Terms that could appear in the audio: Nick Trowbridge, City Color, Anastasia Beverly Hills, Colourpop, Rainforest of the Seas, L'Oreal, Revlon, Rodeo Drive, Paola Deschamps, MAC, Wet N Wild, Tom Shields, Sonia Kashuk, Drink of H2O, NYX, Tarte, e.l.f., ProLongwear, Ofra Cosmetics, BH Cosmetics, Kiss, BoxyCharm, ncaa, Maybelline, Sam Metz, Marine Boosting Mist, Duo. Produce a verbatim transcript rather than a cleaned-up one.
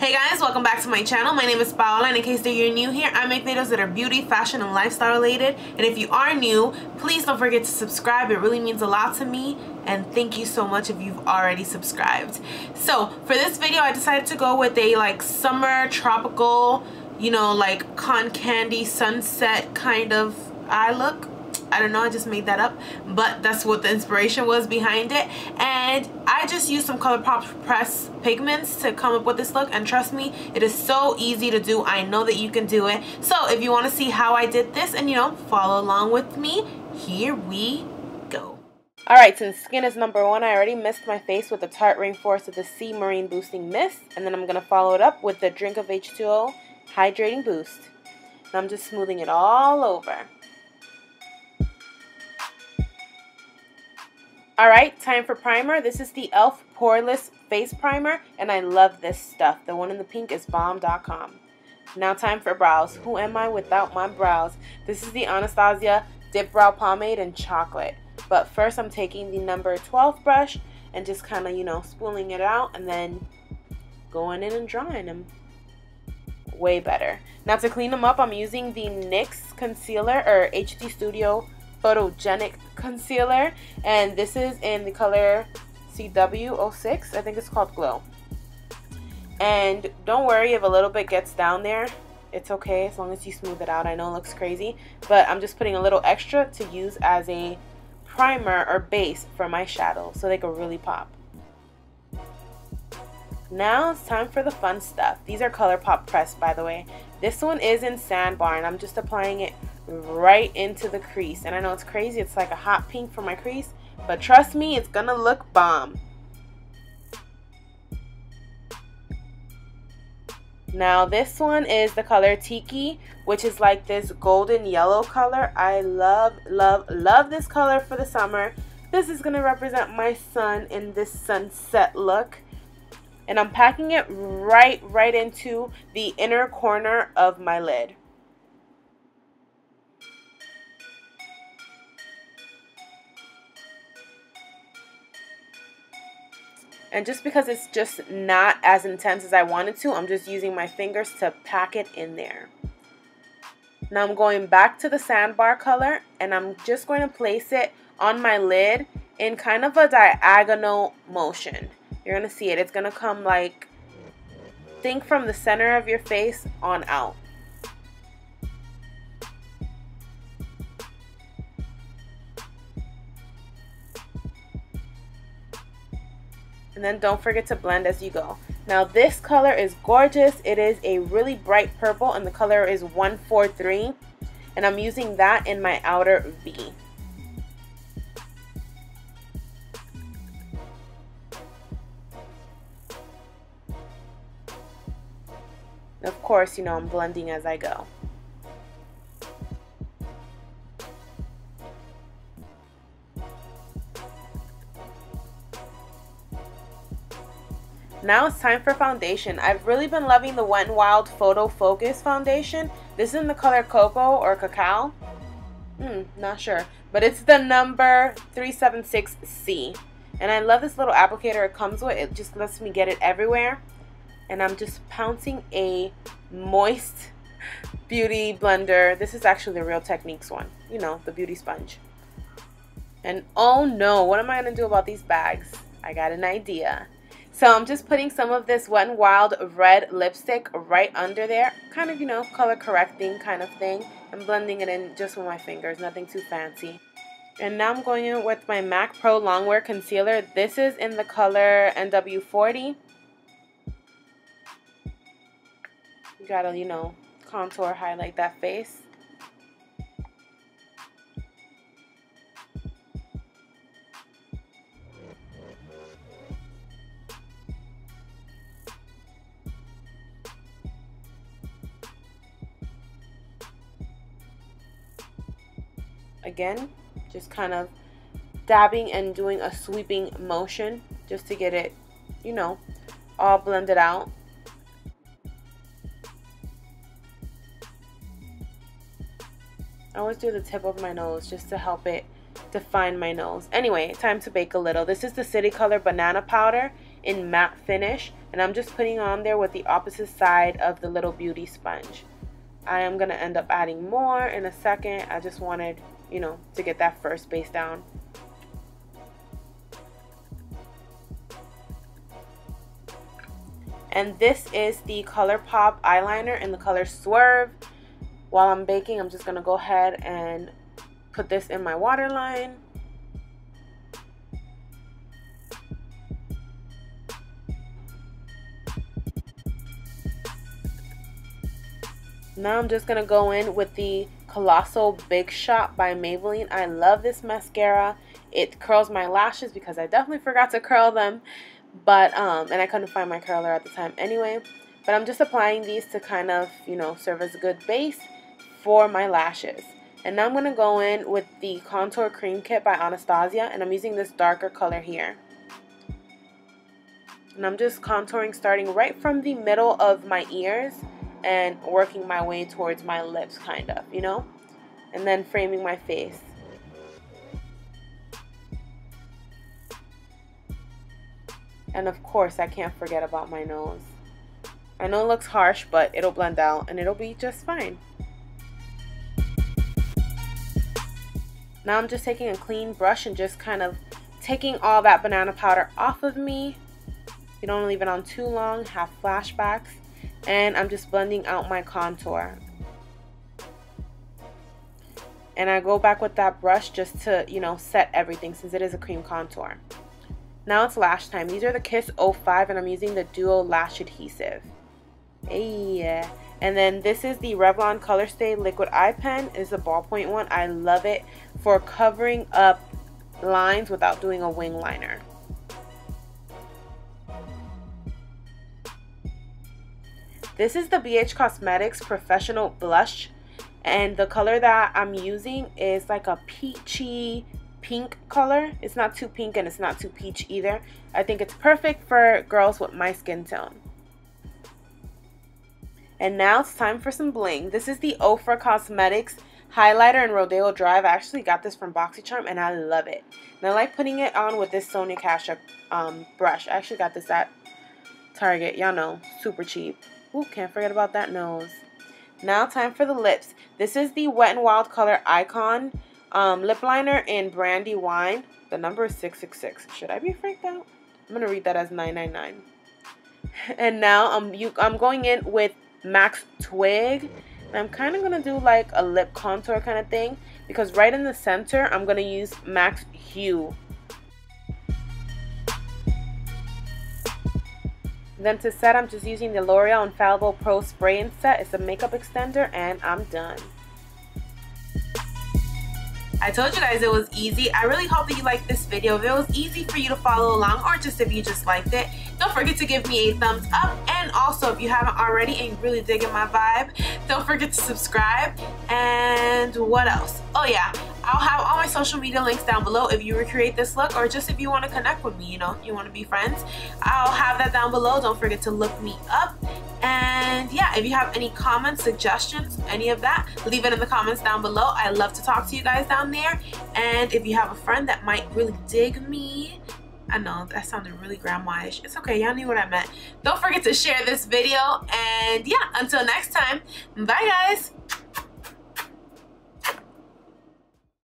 Hey guys, welcome back to my channel. My name is Paola, and in case that you're new here, I make videos that are beauty, fashion, and lifestyle related. And if you are new, please don't forget to subscribe. It really means a lot to me, and thank you so much if you've already subscribed. So for this video, I decided to go with a like summer tropical, you know, like cotton candy sunset kind of eye look. I don't know, I just made that up, but that's what the inspiration was behind it. And I just used some Colourpop pressed pigments to come up with this look, and trust me, it is so easy to do. I know that you can do it. So if you want to see how I did this and, you know, follow along with me, here we go. Alright, so the skin is number one. I already missed my face with the Tarte Rainforest with the Sea Marine Boosting Mist, and then I'm going to follow it up with the Drink of H two O Hydrating Boost. And I'm just smoothing it all over. Alright, time for primer. This is the e l f Poreless Face Primer, and I love this stuff. The one in the pink is bomb dot com. Now time for brows. Who am I without my brows? This is the Anastasia Dip Brow Pomade in Chocolate. But first I'm taking the number twelve brush and just kind of, you know, spooling it out and then going in and drawing them. Way better. Now to clean them up, I'm using the N Y X Concealer, or H D Studio Photogenic Concealer, and this is in the color C W zero six. I think it's called Glow. And don't worry if a little bit gets down there, it's okay as long as you smooth it out. I know it looks crazy, but I'm just putting a little extra to use as a primer or base for my shadow so they can really pop. Now it's time for the fun stuff. These are Colourpop pressed, by the way. This one is in Sandbar, and I'm just applying it right into the crease. And I know it's crazy, it's like a hot pink for my crease, but trust me, it's gonna look bomb. Now this one is the color Tiki, which is like this golden yellow color. I love love love this color for the summer. This is gonna represent my sun in this sunset look, and I'm packing it right right into the inner corner of my lid. And just because it's just not as intense as I wanted to, I'm just using my fingers to pack it in there. Now I'm going back to the Sandbar color, and I'm just going to place it on my lid in kind of a diagonal motion. You're going to see it. It's going to come like, think from the center of your face on out. And then don't forget to blend as you go. Now this color is gorgeous. It is a really bright purple, and the color is one four three, and I'm using that in my outer V. Of course, you know, I'm blending as I go. Now it's time for foundation. I've really been loving the Wet n Wild Photo Focus Foundation. This is in the color Cocoa or Cacao. Mm, not sure. But it's the number three seven six C. And I love this little applicator it comes with. It just lets me get it everywhere. And I'm just pouncing a moist beauty blender. This is actually the Real Techniques one. You know, the beauty sponge. And oh no, what am I going to do about these bags? I got an idea. So I'm just putting some of this Wet n Wild red lipstick right under there, kind of, you know, color correcting kind of thing. I'm blending it in just with my fingers, nothing too fancy. And now I'm going in with my MAC Pro Longwear Concealer. This is in the color N W forty. You gotta, you know, contour, highlight that face. Again, just kind of dabbing and doing a sweeping motion just to get it, you know, all blended out. I always do the tip of my nose just to help it define my nose. Anyway, time to bake a little. This is the City Color Banana Powder in Matte Finish. and I'm just putting on there with the opposite side of the little beauty sponge. I am going to end up adding more in a second. I just wanted, you know, to get that first base down. And this is the Colourpop eyeliner in the color Swerve. While I'm baking, I'm just going to go ahead and put this in my waterline. Now I'm just going to go in with the Colossal Big Shot by Maybelline. I love this mascara. It curls my lashes because I definitely forgot to curl them. But, um, and I couldn't find my curler at the time anyway. But I'm just applying these to kind of, you know, serve as a good base for my lashes. And now I'm going to go in with the Contour Cream Kit by Anastasia. And I'm using this darker color here. And I'm just contouring starting right from the middle of my ears and working my way towards my lips, kind of, you know, and then framing my face. And of course, I can't forget about my nose. I know it looks harsh, but it'll blend out and it'll be just fine. Now I'm just taking a clean brush and just kind of taking all that banana powder off of me. You don't leave it on too long, have flashbacks. And I'm just blending out my contour. And I go back with that brush just to, you know, set everything since it is a cream contour. Now it's lash time. These are the Kiss oh five and I'm using the Duo Lash Adhesive. Yeah. And then this is the Revlon Colorstay Liquid Eye Pen. It's a ballpoint one. I love it for covering up lines without doing a wing liner. This is the B H Cosmetics Professional Blush, and the color that I'm using is like a peachy pink color. It's not too pink and it's not too peach either. I think it's perfect for girls with my skin tone. And now it's time for some bling. This is the Ofra Cosmetics Highlighter in Rodeo Drive. I actually got this from BoxyCharm and I love it. And I like putting it on with this Sonia Kashuk um, brush. I actually got this at Target. Y'all know, super cheap. Ooh, can't forget about that nose. Now time for the lips. This is the Wet n Wild Color Icon um, Lip Liner in Brandy Wine. The number is six six six. Should I be freaked out? I'm going to read that as nine nine nine. And now um, you, I'm going in with M A C's Twig. And I'm kind of going to do like a lip contour kind of thing. Because right in the center, I'm going to use M A C's Hue. Then to set, I'm just using the L'Oreal Infallible Pro Spray and Set. It's a makeup extender, and I'm done. I told you guys it was easy. I really hope that you liked this video. If it was easy for you to follow along, or just if you just liked it, don't forget to give me a thumbs up. And also, if you haven't already and you're really digging my vibe, don't forget to subscribe. And what else? Oh yeah, I'll have all my social media links down below if you recreate this look, or just if you want to connect with me, you know, you want to be friends. I'll have that down below. Don't forget to look me up. And yeah, if you have any comments, suggestions, any of that, leave it in the comments down below. I love to talk to you guys down there. And if you have a friend that might really dig me, I know that sounded really grandma-ish. It's okay, y'all knew what I meant. Don't forget to share this video. And yeah, until next time, bye guys.